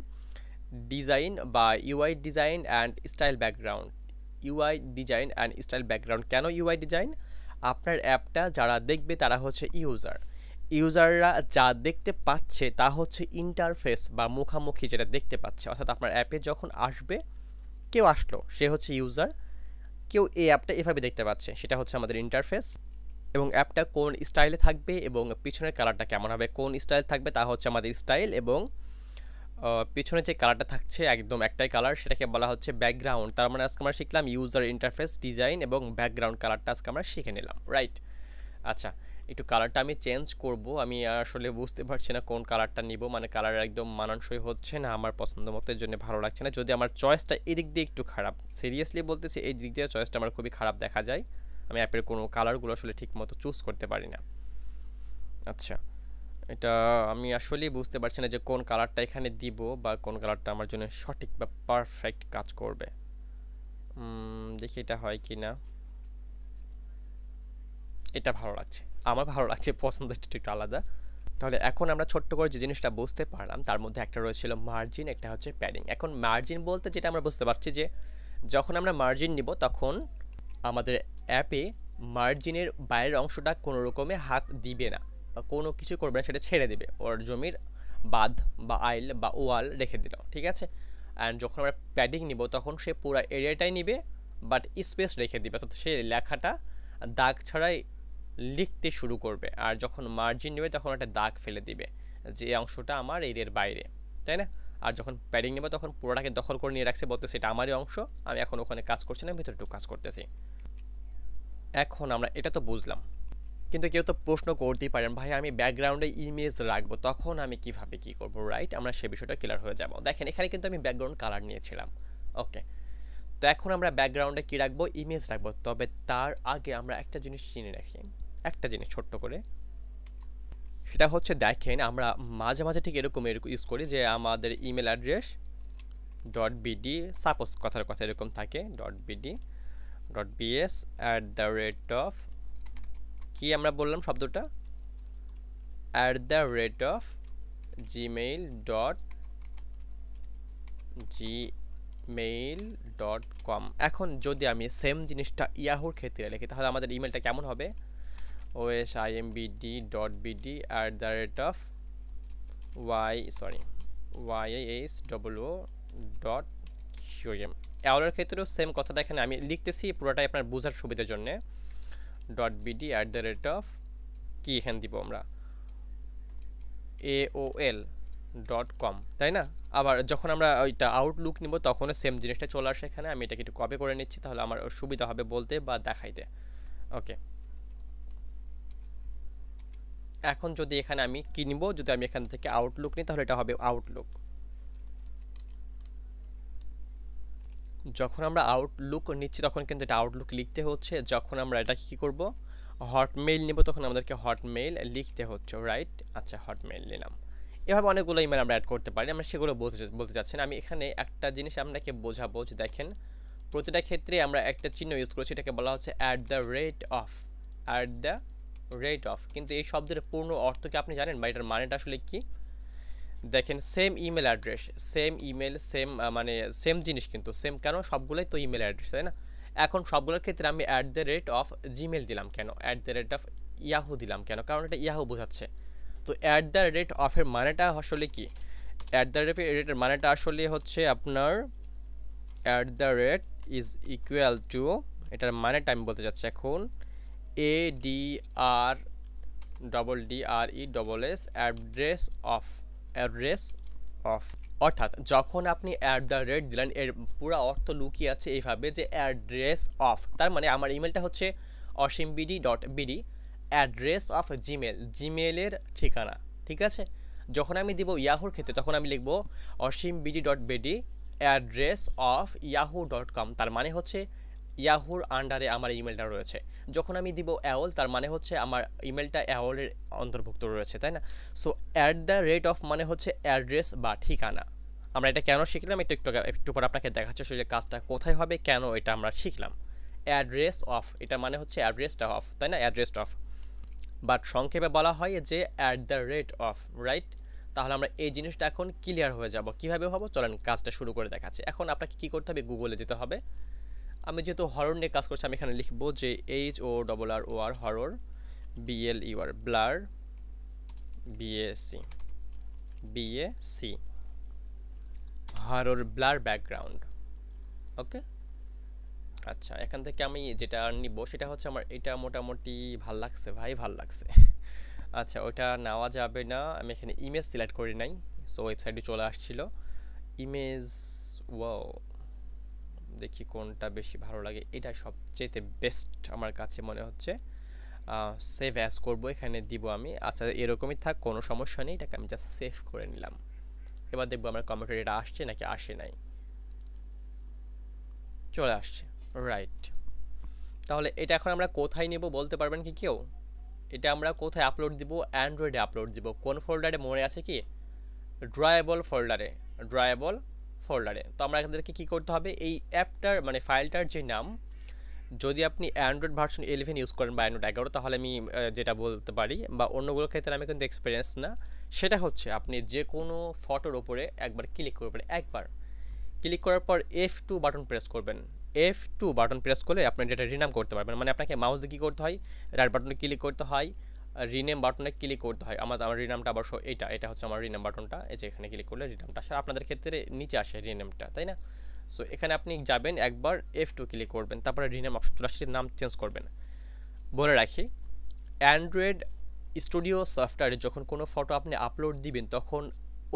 ডিজাইন বা UI design and style background, UI design and style background. কেন ইউআই ডিজাইন? আপনার অ্যাপটা যারা দেখবে তারা হচ্ছে ইউজার, ইউজাররা যা দেখতে পাচ্ছে তা হচ্ছে ইন্টারফেস বা মুখামুখি যেটা দেখতে পাচ্ছে, অর্থাৎ আপনার অ্যাপে যখন আসবে কেউ আসলো সে হচ্ছে ইউজার, কেউ এই অ্যাপটা এভাবে দেখতে পাচ্ছে সেটা হচ্ছে আমাদের ইন্টারফেস। এবং অ্যাপটা কোন স্টাইলে থাকবে এবং পিছনের কালারটা কেমন হবে, কোন স্টাইল থাকবে তা হচ্ছে আমাদের স্টাইল, এবং পিছনে যে কালারটা থাকছে একদম একটাই কালার সেটাকে বলা হচ্ছে ব্যাকগ্রাউন্ড। তার মানে আজকে আমরা শিখলাম ইউজার ইন্টারফেস, ডিজাইন এবং ব্যাকগ্রাউন্ড কালারটা আজকে আমরা শিখে নিলাম, রাইট। আচ্ছা একটু কালারটা আমি চেঞ্জ করব, আমি আসলে বুঝতে পারছি না কোন কালারটা নিব, মানে কালার একদম মানানসই হচ্ছে না আমার পছন্দ মতো, এর জন্য ভালো লাগছে না। যদি আমার চয়েসটা এদিক দিয়ে একটু খারাপ, সিরিয়াসলি বলতেছি এই দিক দিয়ে চয়েসটা আমার খুবই খারাপ দেখা যায়, আমি অ্যাপের কোনো কালারগুলো আসলে ঠিক মতো চুজ করতে পারি না। আচ্ছা এটা আমি আসলেই বুঝতে পারছি না যে কোন কালারটা এখানে দিব বা কোন কালারটা আমার জন্য সঠিক বা পারফেক্ট কাজ করবে, দেখি এটা হয় কি না। এটা ভালো লাগছে, আমার ভালো লাগছে, পছন্দের একটু আলাদা। তাহলে এখন আমরা ছোট্ট করে যে জিনিসটা বুঝতে পারলাম তার মধ্যে একটা রয়েছিল মার্জিন, একটা হচ্ছে প্যাডিং। এখন মার্জিন বলতে যেটা আমরা বুঝতে পারছি যে যখন আমরা মার্জিন নিব তখন আমাদের অ্যাপে মার্জিনের বাইরের অংশটা কোনো রকমে হাত দিবে না বা কোনো কিছু করবে না, সেটা ছেড়ে দেবে, ওর জমির বাঁধ বা আইল বা ওয়াল রেখে দিল, ঠিক আছে। অ্যান্ড যখন আমরা প্যাডিং নিব তখন সে পুরো এরিয়াটাই নেবে বাট স্পেস রেখে দিবে, অর্থাৎ সে লেখাটা দাগ ছাড়াই লিখতে শুরু করবে। আর যখন মার্জিন নেবে তখন একটা দাগ ফেলে দিবে যে অংশটা আমার এরিয়ার বাইরে, তাই না। আর যখন প্যাডিং নেবে তখন পুরোটাকে দখল করে নিয়ে রাখছে, বলতে সেটা আমারই অংশ, আমি এখন ওখানে কাজ করছি না, ভিতরে একটু কাজ করতেছি। এখন আমরা এটা তো বুঝলাম, কিন্তু কেউ তো প্রশ্ন করতেই পারেন ভাই আমি ব্যাকগ্রাউন্ডে ইমেজ রাখবো তখন আমি কিভাবে কি করব, রাইট। আমরা সে বিষয়টা ক্লিয়ার হয়ে যাব। দেখেন এখানে কিন্তু আমি ব্যাকগ্রাউন্ড কালার নিয়েছিলাম, ওকে। তো এখন আমরা ব্যাকগ্রাউন্ডে কি রাখবো? ইমেজ রাখবো। তবে তার আগে আমরা একটা জিনিস চিনে রাখি, একটা জিনিস ছোট্ট করে, সেটা হচ্ছে দেখেন আমরা মাঝে মাঝে ঠিক এরকম এরকম ইউজ করি যে আমাদের email address dot BD, suppose কথার কথা এরকম থাকে dot BD dot BS at the rate of, কি আমরা বললাম শব্দটা, at the rate of Gmail dot Gmail dot com. এখন যদি আমি সেম জিনিসটা ইয়াহুর ক্ষেত্রে লিখি তাহলে আমাদের ইমেলটা কেমন হবে? osimbd dot bd at the rate of y sorry yas double o dot com. এর ক্ষেত্রেও সেম কথা, দেখেন আমি লিখতেছি পুরোটাই আপনার বোঝার সুবিধার জন্য, dot BD at the rate of কি এখানে দিব আমরা এওএল ডট কম, তাই না। আবার যখন আমরা ওইটা আউটলুক নিব তখনও সেম জিনিসটা চলে আসে এখানে। আমি এটাকে একটু কপি করে নিচ্ছি তাহলে আমার সুবিধা হবে বলতে বা দেখাইতে, ওকে। এখন যদি এখানে আমি কিনবো, যদি আমি এখান থেকে আউটলুক নিই তাহলে এটা হবে আউটলুক। যখন আমরা আউটলুক নিচ্ছি তখন কিন্তু এটা আউটলুক লিখতে হচ্ছে, যখন আমরা এটা কি করব হটমেইল নিব তখন আমাদেরকে হটমেইল লিখতে হচ্ছে, রাইট। আচ্ছা হটমেইল নিলাম। এভাবে অনেকগুলো ইমেল আমরা অ্যাড করতে পারি, আমরা সেগুলো বলতে বলতে চাচ্ছি না। আমি এখানে একটা জিনিস আপনাকে বোঝাবো যে দেখেন প্রতিটা ক্ষেত্রে আমরা একটা চিহ্ন ইউজ করছি, এটাকে বলা হচ্ছে at the rate of, at the rate of. কিন্তু এই শব্দের পূর্ণ অর্থ কি আপনি জানেন বা এটার মানেটা আসলে কি? দেখেন same email address, same email, same মানে সেম জিনিস কিন্তু সেম, কেন সবগুলোই তো ইমেল অ্যাড্রেস, তাই না। এখন সবগুলোর ক্ষেত্রে আমি at the rate of Gmail দিলাম কেন, at the rate of Yahoo দিলাম কেন? কারণ এটা ইয়াহু বোঝাচ্ছে। তো অ্যাট দ্য রেট অফের মানেটা আসলে কি? অ্যাট দ্য রেট রেটের মানেটা আসলে হচ্ছে আপনার at the rate is equal to, এটার মানেটা আমি বলতে চাচ্ছি এখন A D R double D R E double S address of, address of অর্থাৎ যখন আপনি অ্যাট দ্য রেট দিলেন এর পুরো অর্থ লুকিয়ে আছে এইভাবে যে অ্যাড্রেস অফ, তার মানে আমার ইমেলটা হচ্ছে osimbd.bd অ্যাড্রেস অফ জিমেল, জিমেলের ঠিকানা। ঠিক আছে, যখন আমি দিব ইয়াহুর ক্ষেত্রে তখন আমি লিখব osimbd.bd address of Yahoo dot com, তার মানে হচ্ছে ইয়াহুর আন্ডারে আমার ইমেলটা রয়েছে। যখন আমি দিব অ্যাওল তার মানে হচ্ছে আমার ইমেলটা অ্যাওলের অন্তর্ভুক্ত রয়েছে, তাই না? So at the rate of মানে হচ্ছে অ্যাড্রেস বা ঠিকানা। আমরা এটা কেন শিখলাম একটু একটু একটু পর আপনাকে দেখাচ্ছি আসলে কাজটা কোথায় হবে, কেন এটা আমরা শিখলাম। অ্যাড্রেস অফ, এটা মানে হচ্ছে অ্যাড্রেসটা অফ, তাই না? অ্যাড্রেস অফ, বাট সংক্ষেপে বলা হয় যে at the rate of, right? তাহলে আমরা এই জিনিসটা এখন ক্লিয়ার হয়ে যাব। কীভাবে হবো চলেন কাজটা শুরু করে দেখাচ্ছি। এখন আপনাকে কী করতে হবে, গুগলে যেতে হবে। আমি যেহেতু হরর নিয়ে কাজ করছি আমি এখানে লিখব যে H O double R O R horror B L U R blur B A C B A C horror blur background, okay. আচ্ছা, এখান থেকে আমি যেটা নিব সেটা হচ্ছে আমার এটা মোটামুটি ভাল লাগছে ভাই, ভাল লাগছে। আচ্ছা, ওইটা নেওয়া যাবে না, আমি এখানে ইমেজ সিলেক্ট করি নাই, সো ওয়েবসাইটে চলে আসছিল ইমেজ। ওয়াও, দেখি কোনটা বেশি ভালো লাগে। এটা সবচেয়ে বেস্ট আমার কাছে মনে হচ্ছে। সেভ অ্যাজ করবো, এখানে দিব আমি। আচ্ছা, এরকমই থাক, কোনো সমস্যা নেই, এটাকে আমি জাস্ট সেভ করে নিলাম। এবার দেখবো আমার কম্পিউটারে এটা আসছে নাকি আসে নাই। চলে আসছে, রাইট। তাহলে এটা এখন আমরা কোথায় নেব বলতে পারবেন কি কেউ? এটা আমরা কোথায় আপলোড দিব? অ্যান্ড্রয়েডে আপলোড দিব। কোন ফোল্ডারে মনে আছে কি? ড্রায়েবল ফোল্ডারে, ড্রায়েবল ফোল্ডারে। তো আমরা এখানদেরকে কী করতে হবে, এই অ্যাপটার মানে ফাইলটার যে নাম, যদি আপনি অ্যান্ড্রয়েড ভার্সন ইলেভেন ইউজ করেন বা অ্যান্ড্রয়েড এগারো তাহলে আমি যেটা বলতে পারি বা অন্যগুলোর ক্ষেত্রে আমি কিন্তু এক্সপিরিয়েন্স না, সেটা হচ্ছে আপনি যে কোনো ফটোর ওপরে একবার ক্লিক করবেন, একবার ক্লিক করার পর এফ টু বাটন প্রেস করবেন। এফ টু বাটন প্রেস করলে আপনি এটা রিনাম করতে পারবেন, মানে আপনাকে মাউস দিয়ে কী করতে হয়, রাইট বাটনে ক্লিক করতে হয়, রিনেম বাটনে ক্লিক করতে হয়। আমার আমার রিনামটা অবশ্য এটা, এটা হচ্ছে আমার রিনেম বাটনটা, এই যে এখানে ক্লিক করলে রিনামটা আসে। আপনাদের ক্ষেত্রে নিচে আসে রিনেমটা, তাই না? সো এখানে আপনি যাবেন, একবার এফ টু ক্লিক করবেন, তারপরে রিনেম অপশনটা আসলে নাম চেঞ্জ করবেন। বলে রাখি, অ্যান্ড্রয়েড স্টুডিও সফটওয়্যারে যখন কোনো ফটো আপনি আপলোড দিবেন তখন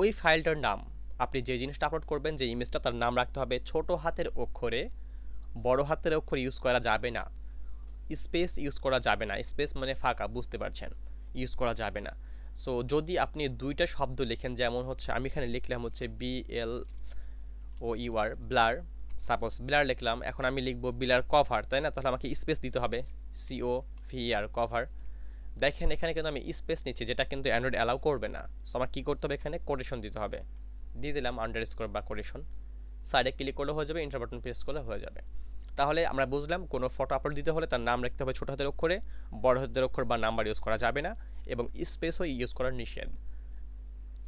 ওই ফাইলটার নাম, আপনি যে জিনিসটা আপলোড করবেন, যে ইমেজটা, তার নাম রাখতে হবে ছোটো হাতের অক্ষরে। বড় হাতের অক্ষর ইউজ করা যাবে না, স্পেস ইউজ করা যাবে না, স্পেস মানে ফাঁকা, বুঝতে পারছেন, ইউজ করা যাবে না। সো যদি আপনি দুইটা শব্দ লেখেন, যেমন হচ্ছে আমি এখানে লিখলাম হচ্ছে B L O U R blur, suppose blur লিখলাম, এখন আমি লিখব ব্লার কভার, তাই না? তাহলে আমাকে স্পেস দিতে হবে, সিও ভিআর কভার। দেখেন এখানে কিন্তু আমি স্পেস নিচ্ছি, যেটা কিন্তু অ্যান্ড্রয়েড অ্যালাউ করবে না। সো আমার কী করতে হবে, এখানে কোটেশন দিতে হবে, দিয়ে দিলাম আন্ডার স্কোর বা কোটেশন, সাইডে ক্লিক করলে হয়ে যাবে, এন্টার বাটন প্রেস করলে হয়ে যাবে। তাহলে আমরা বুঝলাম কোনো ফটো আপলোড দিতে হলে তার নাম রাখতে হবে ছোটো হাতের অক্ষরে, বড় হাতের অক্ষর বা নাম্বার ইউজ করা যাবে না, এবং স্পেসও ইউজ করার নিষেধ।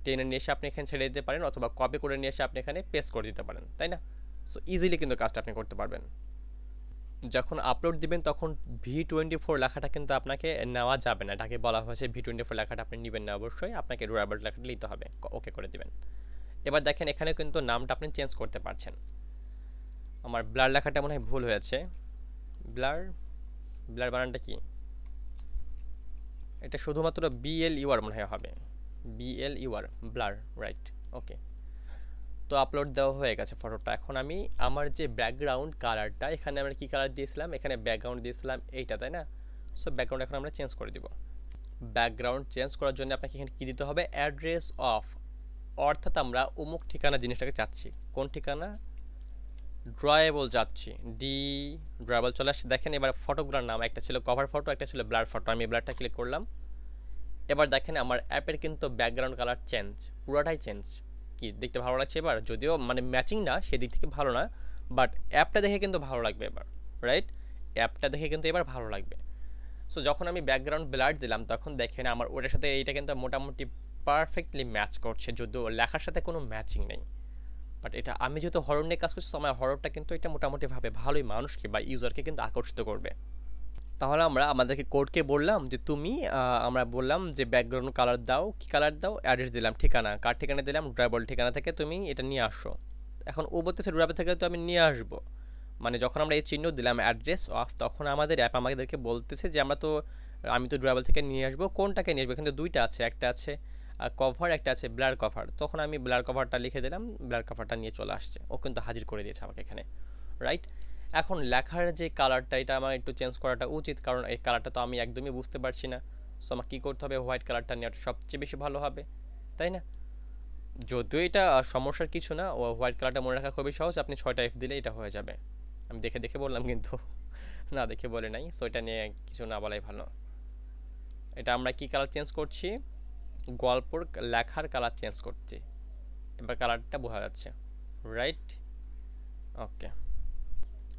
টেনে নিয়ে এসে আপনি এখানে ছেড়ে দিতে পারেন, অথবা কপি করে নিয়ে এসে আপনি এখানে পেস্ট করে দিতে পারেন, তাই না? সো ইজিলি কিন্তু কাজটা আপনি করতে পারবেন। যখন আপলোড দিবেন তখন ভি টোয়েন্টি ফোর লেখাটা কিন্তু আপনাকে নেওয়া যাবে না, এটাকে বলা হয়েছে ভি টোয়েন্টি ফোর লেখাটা আপনি নেবেন না, অবশ্যই আপনাকে ড্রাইভার লেখাটা নিতে হবে। ওকে করে দেবেন। এবার দেখেন এখানে কিন্তু নামটা আপনি চেঞ্জ করতে পারছেন। আমার ব্লার লেখাটা মনে হয় ভুল হয়েছে, ব্লার ব্লার বানানটা কি, এটা শুধুমাত্র বিএল ইউআর মনে হয় হবে, B L U R blur, right? Okay, তো আপলোড দেওয়া হয়ে গেছে ফটোটা। এখন আমি আমার যে ব্যাকগ্রাউন্ড কালারটা, এখানে আমরা কি কালার দিয়েছিলাম, এখানে ব্যাকগ্রাউন্ড দিয়েছিলাম এইটা, তাই না? সো ব্যাকগ্রাউন্ড এখন আমরা চেঞ্জ করে দিব। ব্যাকগ্রাউন্ড চেঞ্জ করার জন্য আপনাকে এখানে কী দিতে হবে, অ্যাড্রেস অফ, অর্থাৎ আমরা অমুক ঠিকানা জিনিসটাকে চাচ্ছি। কোন ঠিকানা? ড্রায়েবল যাচ্ছি, ডি ড্রায়েবল চলে আসছে। দেখেন এবার ফটোগুলোর নাম, একটা ছিল কভার ফটো, একটা ছিল ব্লার ফটো, আমি ব্লারটা ক্লিক করলাম। এবার দেখেন আমার অ্যাপের কিন্তু ব্যাকগ্রাউন্ড কালার চেঞ্জ, পুরোটাই চেঞ্জ। কি দেখতে ভালো লাগছে এবার? যদিও মানে ম্যাচিং না, সেদিক থেকে ভালো না, বাট অ্যাপটা দেখে কিন্তু ভালো লাগবে এবার, রাইট? অ্যাপটা দেখে কিন্তু এবার ভালো লাগবে। সো যখন আমি ব্যাকগ্রাউন্ড ব্লার দিলাম তখন দেখেন আমার ওটার সাথে এইটা কিন্তু মোটামুটি পারফেক্টলি ম্যাচ করছে, যদিও লেখার সাথে কোনো ম্যাচিং নেই। বাট এটা আমি যেহেতু হরর নিয়ে কাজ করছি, আমার হররটা কিন্তু এটা মোটামুটিভাবে ভালোই মানুষকে বা ইউজারকে কিন্তু আকর্ষিত করবে। তাহলে আমরা আমাদেরকে কোডকে বললাম যে তুমি, আমরা বললাম যে ব্যাকগ্রাউন্ড কালার দাও, কী কালার দাও, অ্যাড্রেস দিলাম, ঠিকানা, কার ঠিকানা দিলাম, ড্রাইবল ঠিকানা থেকে তুমি এটা নিয়ে আসো। এখন ও বলতেছে ড্রাইবল থেকে তো আমি নিয়ে আসবো, মানে যখন আমরা এই চিহ্ন দিলাম অ্যাড্রেস অফ, তখন আমাদের অ্যাপ আমাদেরকে বলতেছে যে আমরা তো আমি তো ড্রাইবল থেকে নিয়ে আসবো। কোনটাকে নিয়ে আসবো? এখানে দুইটা আছে, একটা আছে কভার একটা আছে ব্লার কভার তখন আমি ব্লার কভারটা লিখে দিলাম ব্লার কভারটা নিয়ে চলে আসছে ও কিন্তু হাজির করে দিয়েছে আমাকে এখানে রাইট এখন লেখার যে কালারটা এটা আমার একটু চেঞ্জ করাটা উচিত কারণ এই কালারটা তো আমি একদমই বুঝতে পারছি না সো আমাকে কি করতে হবে হোয়াইট কালারটা নিয়ে সবচেয়ে বেশি ভালো হবে তাই না যদিও এটা সমস্যার কিছু না ও হোয়াইট কালারটা মনে রাখা খুবই সহজ আপনি ছয়টা এফ দিলে এটা হয়ে যাবে আমি দেখে দেখে বললাম কিন্তু না দেখে বলে নাই সো এটা নিয়ে কিছু না বলাই ভালো এটা আমরা কি কালার চেঞ্জ করছি গল্পর লেখার কালার চেঞ্জ করছি এবার কালারটা বোঝা যাচ্ছে রাইট ওকে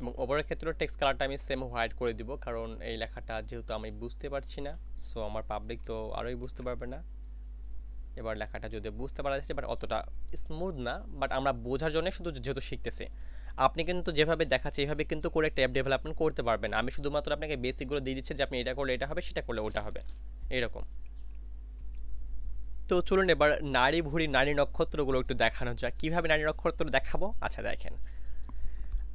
এবং ওভারের ক্ষেত্রে টেক্সট কালারটা আমি সেম হোয়াইট করে দিব কারণ এই লেখাটা যেহেতু আমি বুঝতে পারছি না সো আমার পাবলিক তো আরোই বুঝতে পারবে না এবার লেখাটা যদি বুঝতে পারা যাচ্ছে বাট অতটা স্মুথ না বাট আমরা বোঝার জন্য শুধু যেহেতু শিখতেছি আপনি কিন্তু যেভাবে দেখাচ্ছে এইভাবে কিন্তু করে একটা অ্যাপ ডেভেলপমেন্ট করতে পারবেন আমি শুধুমাত্র আপনাকে বেসিকগুলো দিয়ে দিচ্ছি যে আপনি এটা করলে এটা হবে সেটা করলে ওটা হবে এরকম তো চলুন এবার নারী ভুরি নারী নক্ষত্রগুলো একটু দেখানো যাক কীভাবে নারী নক্ষত্র দেখাবো আচ্ছা দেখেন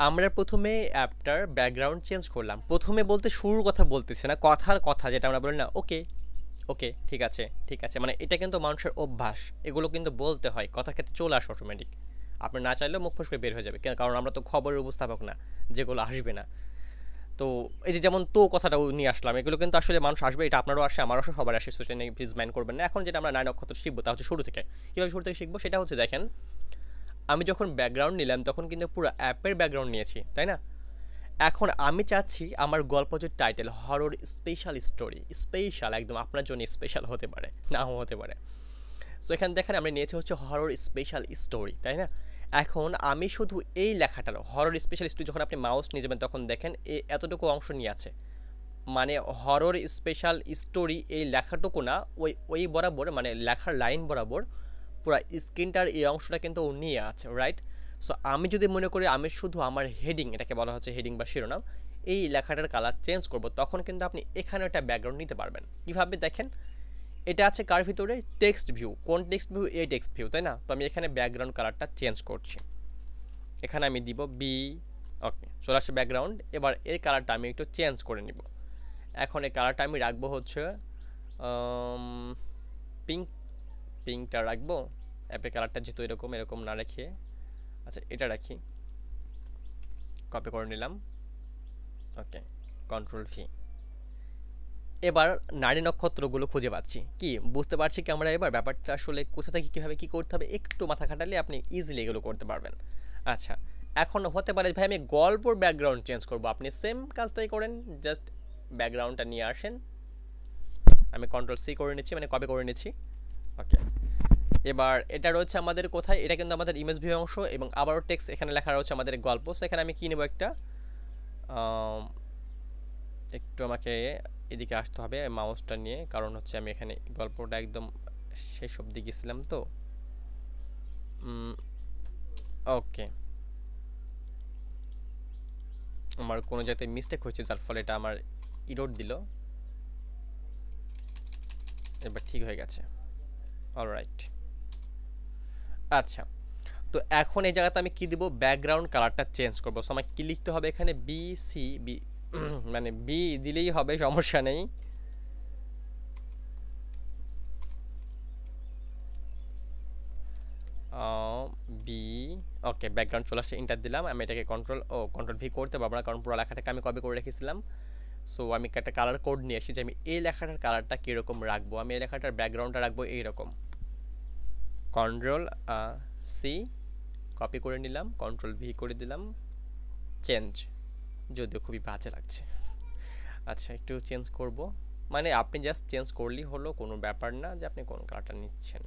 আমরা প্রথমে অ্যাপটার ব্যাকগ্রাউন্ড চেঞ্জ করলাম প্রথমে বলতে শুরুর কথা বলতেছি না কথার কথা যেটা আমরা বলি না ওকে ওকে ঠিক আছে ঠিক আছে মানে এটা কিন্তু মানুষের অভ্যাস এগুলো কিন্তু বলতে হয় কথার ক্ষেত্রে চলে আসে অটোমেটিক আপনার না চাইলেও মুখ ফসকে বের হয়ে যাবে কারণ আমরা তো খবরের উপস্থাপক না যেগুলো আসবে না তো এই যে যেমন তো কথাটাও নিয়ে আসলাম এগুলো কিন্তু আসলে মানুষ আসবে এটা আপনারও আসে আমারও সবার আসে সেটা নিয়ে প্লিজ মাইন্ড করবেন না এখন যেটা আমরা নারী নক্ষত্র শিখবো তা হচ্ছে শুরু থেকে কীভাবে শুরু থেকে শিখবো সেটা হচ্ছে দেখেন আমি যখন ব্যাকগ্রাউন্ড নিলাম তখন কিন্তু পুরো অ্যাপের ব্যাকগ্রাউন্ড নিয়েছি তাই না এখন আমি চাচ্ছি আমার গল্প যে title horror special story special একদম আপনার জন্য স্পেশাল হতে পারে নাও হতে পারে সো এখানে দেখেন আমরা নিয়েছি হচ্ছে হরর স্পেশাল স্টোরি তাই না এখন আমি শুধু এই লেখাটার হরর স্পেশাল স্টোরি যখন আপনি মাউস নিয়ে যাবেন তখন দেখেন এই এতটুকু অংশ নিয়ে আছে মানে হরর স্পেশাল স্টোরি এই লেখাটুকু না ওই ওই বরাবর মানে লেখার লাইন বরাবর পুরো স্ক্রিনটার এই অংশটা কিন্তু ও নিয়ে আছে রাইট সো আমি যদি মনে করি আমি শুধু আমার হেডিং এটাকে বলা হচ্ছে হেডিং বা শিরোনাম এই লেখাটার কালার চেঞ্জ করব তখন কিন্তু আপনি এখানে একটা ব্যাকগ্রাউন্ড নিতে পারবেন কীভাবে দেখেন এটা আছে কার ভিতরে টেক্সট ভিউ কোন টেক্সট ভিউ এই টেক্সট ভিউ তাই না তো আমি এখানে ব্যাকগ্রাউন্ড কালারটা চেঞ্জ করছি এখানে আমি দিব বি ওকে চলে আসছে ব্যাকগ্রাউন্ড এবার এই কালারটা আমি একটু চেঞ্জ করে নিব এখন এই কালারটা আমি রাখবো হচ্ছে পিঙ্ক পিঙ্কটা রাখবো অ্যাপের কালারটা যেহেতু এরকম এরকম না রেখে আচ্ছা এটা রাখি কপি করে নিলাম ওকে কন্ট্রোল ভি এবার নারী নক্ষত্রগুলো খুঁজে পাচ্ছি কি বুঝতে পারছি কি আমরা এবার ব্যাপারটা আসলে কোথা থেকে কীভাবে কী করতে হবে একটু মাথা খাটালে আপনি ইজিলি এগুলো করতে পারবেন আচ্ছা এখন হতে পারে ভাই আমি গল্পর ব্যাকগ্রাউন্ড চেঞ্জ করবো আপনি সেম কাজটাই করেন জাস্ট ব্যাকগ্রাউন্ডটা নিয়ে আসেন আমি কন্ট্রোল সি করে নিচ্ছি মানে কপি করে নিচ্ছি ওকে এবার এটা রয়েছে আমাদের কোথায় এটা কিন্তু আমাদের ইমেজ ভিউ অংশ এবং আবারও টেক্সট এখানে লেখা রয়েছে আমাদের গল্প সেখানে আমি কী নেব একটা একটু আমাকে এদিকে আসতে হবে মাউসটা নিয়ে কারণ হচ্ছে আমি এখানে গল্পটা একদম শেষ অবধি গেছিলাম তো ওকে আমার কোনো যাতে মিস্টেক হয়েছে যার ফলে এটা আমার ইরোড দিল এবার ঠিক হয়ে গেছে অলরাইট আচ্ছা তো এখন এই জায়গাতে আমি কি দিব ব্যাকগ্রাউন্ড কালারটা চেঞ্জ করবো সো আমাকে কী লিখতে হবে এখানে বি সি বি মানে বি দিলেই হবে সমস্যা নেই বি ওকে ব্যাকগ্রাউন্ড চলে আসছে ইন্টার দিলাম আমি এটাকে কন্ট্রোল ও কন্ট্রোল ভি করতে পারবো না কারণ পুরো লেখাটাকে আমি কপি করে রেখেছিলাম সো আমি একটা কালার কোড নিয়ে এসেছি যে আমি এই লেখাটার কালারটা কীরকম রাখবো আমি এই লেখাটার ব্যাকগ্রাউন্ডটা রাখবো এইরকম কন্ট্রোল সি কপি করে নিলাম কন্ট্রোল ভি করে দিলাম চেঞ্জ যদিও খুবই বাজে লাগছে আচ্ছা একটু চেঞ্জ করব মানে আপনি জাস্ট চেঞ্জ করলেই হলো কোনো ব্যাপার না যে আপনি কোন কালারটা নিচ্ছেন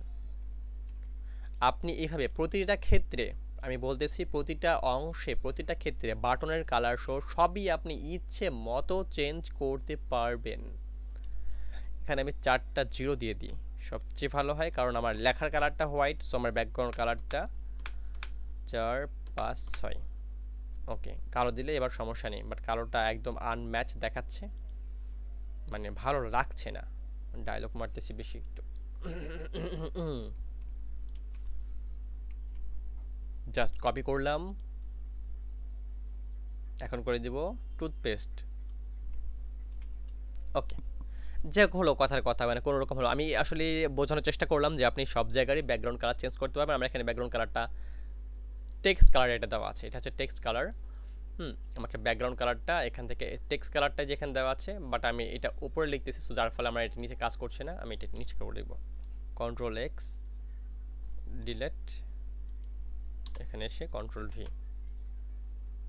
আপনি এইভাবে প্রতিটা ক্ষেত্রে আমি বলতেছি প্রতিটা অংশে প্রতিটা ক্ষেত্রে বাটনের কালার শো সবই আপনি ইচ্ছে মতো চেঞ্জ করতে পারবেন এখানে আমি চারটা জিরো দিয়ে দিই সবচেয়ে ভালো হয় কারণ আমার লেখার কালারটা হোয়াইট সো আমার ব্যাকগ্রাউন্ড কালারটা চার পাঁচ ছয় ওকে কালো দিলে এবার সমস্যা নেই বাট কালোটা একদম আনম্যাচ দেখাচ্ছে মানে ভালো লাগছে না ডায়লগ মারতেছি বেশি একটু জাস্ট কপি করলাম এখন করে দিব টুথপেস্ট ওকে যে হলো কথার কথা মানে কোন রকম হলো আমি আসলে বোঝানোর চেষ্টা করলাম যে আপনি সব জায়গায় ব্যাকগ্রাউন্ড কালার চেঞ্জ করতে পারবেন। আমরা এখানে ব্যাকগ্রাউন্ড কালারটা টেক্সট কালার এটা দেওয়া আছে, এটা হচ্ছে টেক্সট কালার। হুম আমাকে ব্যাকগ্রাউন্ড কালারটা এখান থেকে টেক্সট কালারটা যেখানে দেওয়া আছে, বাট আমি এটা উপরে লিখতেছি সো যার ফলে আমরা এটা নিচে কাজ করছে না, আমি এটা নিচে করে লিখব। কন্ট্রোল এক্স ডিলেট, এখানে এসে কন্ট্রোল ভি,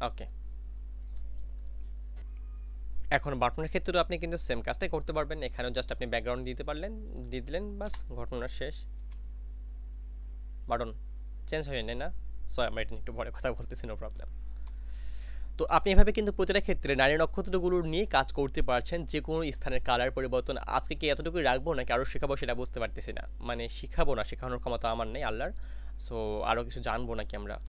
ওকে। এখন বাটনের ক্ষেত্রেও আপনি কিন্তু সেম কাজটাই করতে পারবেন, এখানেও জাস্ট আপনি ব্যাকগ্রাউন্ড দিতে পারলেন, দিয়ে দিলেন, বাস ঘটনা শেষ। বাটন চেঞ্জ হয়ে নেয় না, সো আমরা এটা একটু পরে কথা বলতেছি, নো প্রবলেম। তো আপনি এভাবে কিন্তু প্রতিটা ক্ষেত্রে নারী নক্ষত্রগুলো নিয়ে কাজ করতে পারছেন, যে কোনো স্থানের কালার পরিবর্তন। আজকে কি এতটুকুই রাখবো নাকি আরও শেখাবো সেটা বুঝতে পারতেছি না, মানে শিখাবো না, শেখানোর ক্ষমতা আমার নেই আল্লাহর, সো আরও কিছু জানবো নাকি আমরা।